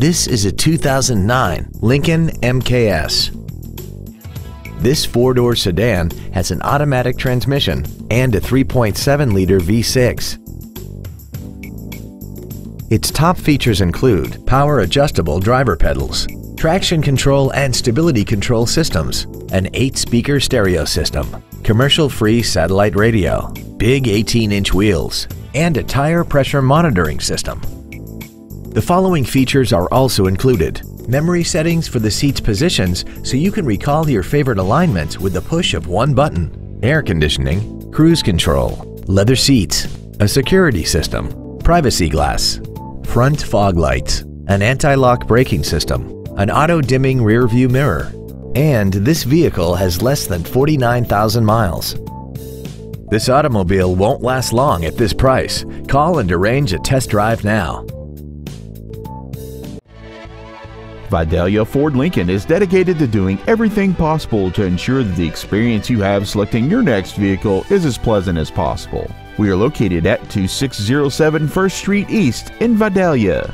This is a 2009 Lincoln MKS. This four-door sedan has an automatic transmission and a 3.7-liter V6. Its top features include power-adjustable driver pedals, traction control and stability control systems, an 8-speaker stereo system, commercial-free satellite radio, big 18-inch wheels, and a tire pressure monitoring system. The following features are also included: memory settings for the seat's positions so you can recall your favorite alignments with the push of one button, air conditioning, cruise control, leather seats, a security system, privacy glass, front fog lights, an anti-lock braking system, an auto-dimming rear-view mirror, and this vehicle has less than 49,000 miles. This automobile won't last long at this price. Call and arrange a test drive now. Vidalia Ford Lincoln is dedicated to doing everything possible to ensure that the experience you have selecting your next vehicle is as pleasant as possible. We are located at 2607 1st Street East in Vidalia.